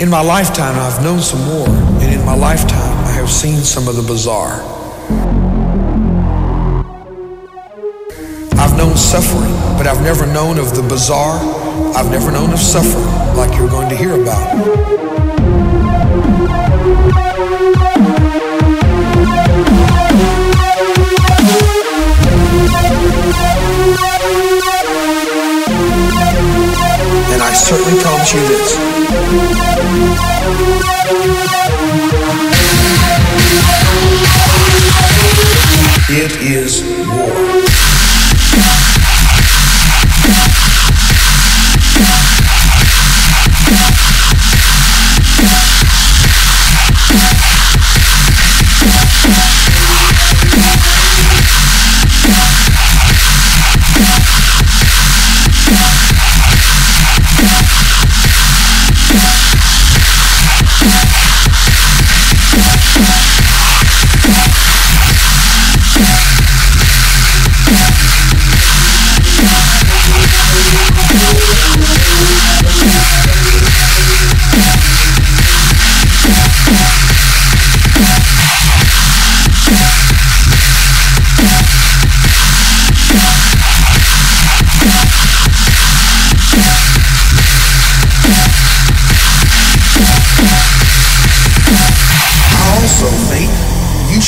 In my lifetime, I've known some war, and in my lifetime, I have seen some of the bizarre. I've known suffering, but I've never known of the bizarre. I've never known of suffering like you're going to hear about. And I certainly taught you this. It is war.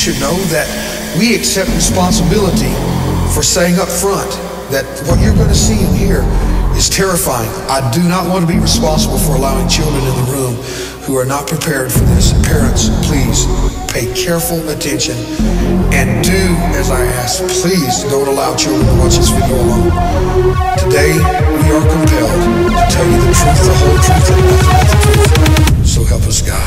Should know that we accept responsibility for saying up front that what you're going to see and hear is terrifying. I do not want to be responsible for allowing children in the room who are not prepared for this. Parents, please pay careful attention and do as I ask. Please don't allow children to watch this video alone. Today, we are compelled to tell you the truth, the whole truth, and nothing but the truth. So help us God.